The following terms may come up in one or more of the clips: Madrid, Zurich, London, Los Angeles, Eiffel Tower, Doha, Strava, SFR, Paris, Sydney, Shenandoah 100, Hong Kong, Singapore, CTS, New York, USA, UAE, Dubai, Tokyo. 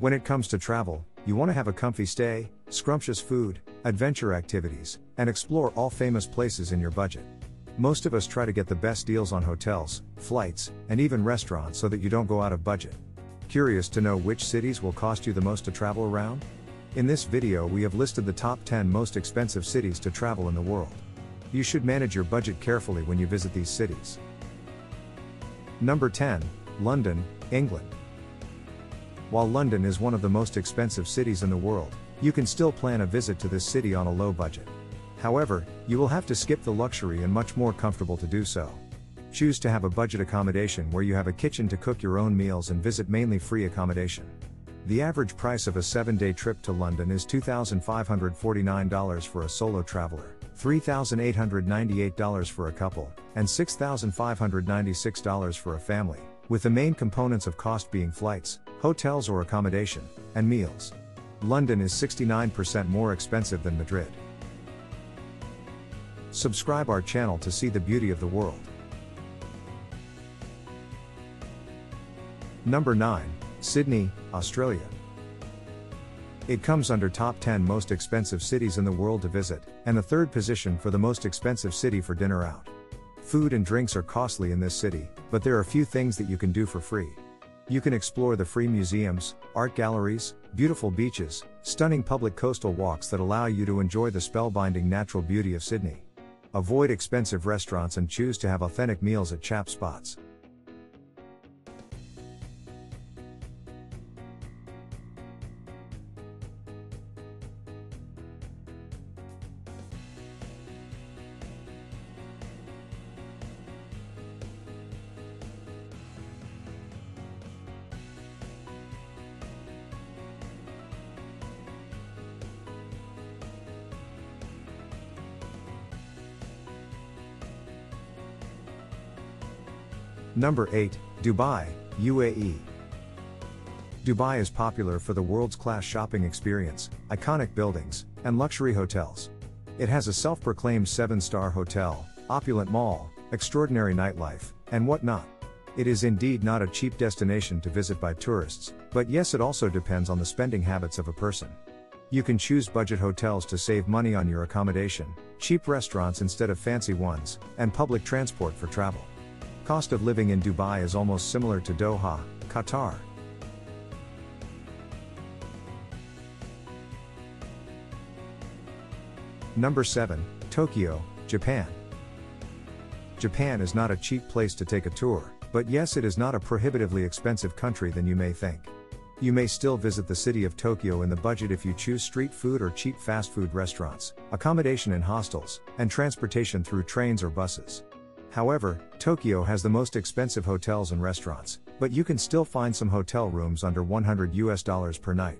When it comes to travel, you want to have a comfy stay, scrumptious food, adventure activities, and explore all famous places in your budget. Most of us try to get the best deals on hotels, flights, and even restaurants so that you don't go out of budget. Curious to know which cities will cost you the most to travel around? In this video we have listed the top 10 most expensive cities to travel in the world. You should manage your budget carefully when you visit these cities. Number 10, London, England. While London is one of the most expensive cities in the world, you can still plan a visit to this city on a low budget. However, you will have to skip the luxury and much more comfortable to do so. Choose to have a budget accommodation where you have a kitchen to cook your own meals and visit mainly free accommodation. The average price of a 7-day trip to London is $2,549 for a solo traveler, $3,898 for a couple, and $6,596 for a family, with the main components of cost being flights, hotels or accommodation, and meals. London is 69% more expensive than Madrid. Subscribe our channel to see the beauty of the world. Number 9, Sydney, Australia. It comes under top 10 most expensive cities in the world to visit, and the third position for the most expensive city for dinner out. Food and drinks are costly in this city, but there are few things that you can do for free. You can explore the free museums, art galleries, beautiful beaches, stunning public coastal walks that allow you to enjoy the spellbinding natural beauty of Sydney. Avoid expensive restaurants and choose to have authentic meals at chap spots. Number 8, Dubai, UAE. Dubai is popular for the world's class shopping experience, iconic buildings, and luxury hotels. It has a self-proclaimed 7-star hotel, opulent mall, extraordinary nightlife, and whatnot. It is indeed not a cheap destination to visit by tourists, but yes, it also depends on the spending habits of a person. You can choose budget hotels to save money on your accommodation, cheap restaurants instead of fancy ones, and public transport for travel. Cost of living in Dubai is almost similar to Doha, Qatar. Number 7, Tokyo, Japan. Japan is not a cheap place to take a tour, but yes, it is not a prohibitively expensive country than you may think. You may still visit the city of Tokyo in the budget if you choose street food or cheap fast food restaurants, accommodation in hostels, and transportation through trains or buses. However, Tokyo has the most expensive hotels and restaurants, but you can still find some hotel rooms under $100 per night.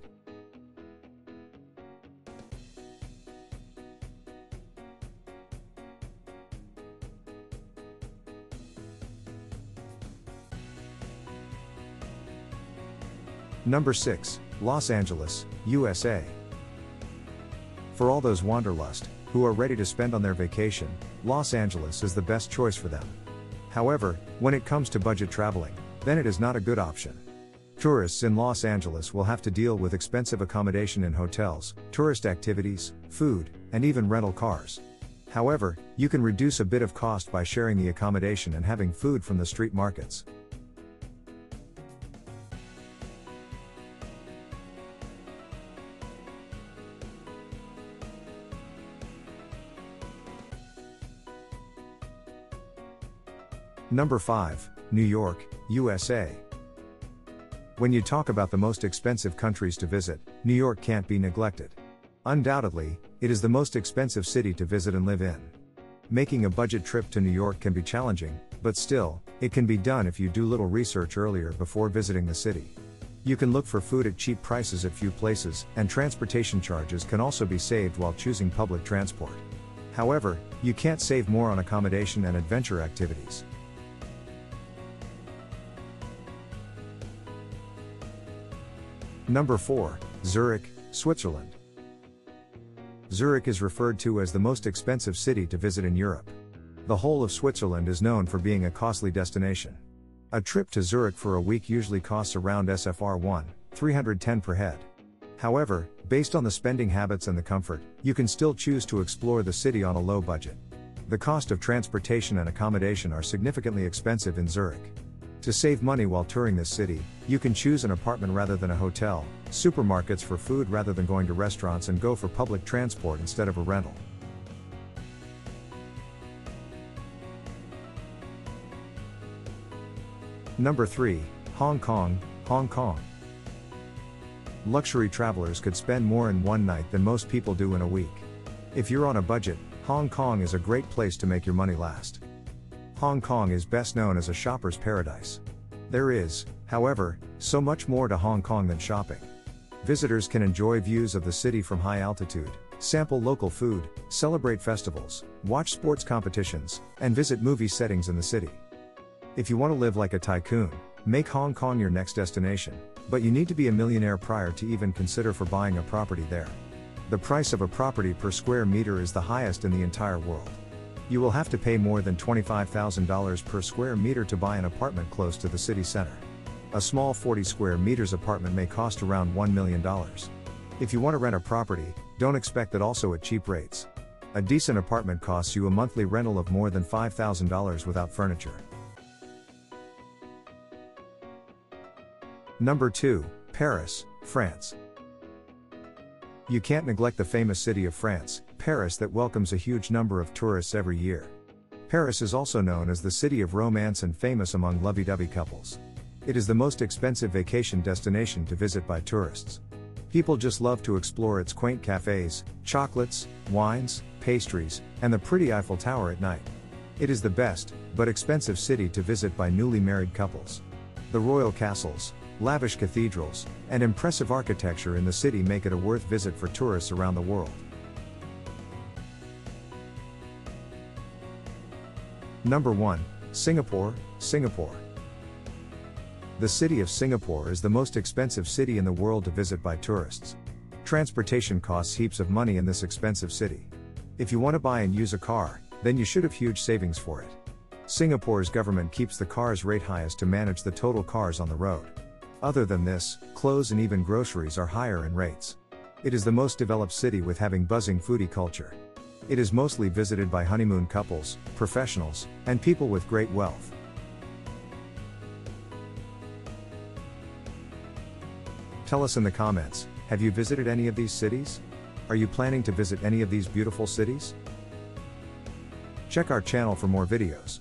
Number 6, Los Angeles, USA. For all those wanderlust, who are ready to spend on their vacation, Los Angeles is the best choice for them. However, when it comes to budget traveling, then it is not a good option. Tourists in Los Angeles will have to deal with expensive accommodation in hotels, tourist activities, food, and even rental cars. However, you can reduce a bit of cost by sharing the accommodation and having food from the street markets. Number 5, New York, USA. When you talk about the most expensive countries to visit, New York can't be neglected. Undoubtedly, it is the most expensive city to visit and live in. Making a budget trip to New York can be challenging, but still, it can be done if you do little research earlier before visiting the city. You can look for food at cheap prices at few places, and transportation charges can also be saved while choosing public transport. However, you can't save more on accommodation and adventure activities. Number 4, Zurich, Switzerland. Zurich is referred to as the most expensive city to visit in Europe. The whole of Switzerland is known for being a costly destination. A trip to Zurich for a week usually costs around SFR 1, $310 per head. However, based on the spending habits and the comfort, you can still choose to explore the city on a low budget. The cost of transportation and accommodation are significantly expensive in Zurich. To save money while touring this city, you can choose an apartment rather than a hotel, supermarkets for food rather than going to restaurants, and go for public transport instead of a rental. Number 3. Hong Kong, Hong Kong. Luxury travelers could spend more in one night than most people do in a week. If you're on a budget, Hong Kong is a great place to make your money last. Hong Kong is best known as a shopper's paradise. There is, however, so much more to Hong Kong than shopping. Visitors can enjoy views of the city from high altitude, sample local food, celebrate festivals, watch sports competitions, and visit movie settings in the city. If you want to live like a tycoon, make Hong Kong your next destination, but you need to be a millionaire prior to even consider for buying a property there. The price of a property per square meter is the highest in the entire world. You will have to pay more than $25,000 per square meter to buy an apartment close to the city center. A small 40 square meters apartment may cost around $1 million. If you want to rent a property, don't expect that also at cheap rates. A decent apartment costs you a monthly rental of more than $5,000 without furniture. Number 2. Paris, France. You can't neglect the famous city of France, Paris, that welcomes a huge number of tourists every year. Paris is also known as the city of romance and famous among lovey-dovey couples. It is the most expensive vacation destination to visit by tourists. People just love to explore its quaint cafes, chocolates, wines, pastries, and the pretty Eiffel Tower at night. It is the best, but expensive city to visit by newly married couples. The royal castles, lavish cathedrals, and impressive architecture in the city make it a worth visit for tourists around the world. Number 1. Singapore, Singapore. The city of Singapore is the most expensive city in the world to visit by tourists. Transportation costs heaps of money in this expensive city. If you want to buy and use a car, then you should have huge savings for it. Singapore's government keeps the car's rate highest to manage the total cars on the road. Other than this, clothes and even groceries are higher in rates. It is the most developed city with having buzzing foodie culture. It is mostly visited by honeymoon couples, professionals, and people with great wealth. Tell us in the comments, have you visited any of these cities? Are you planning to visit any of these beautiful cities? Check our channel for more videos.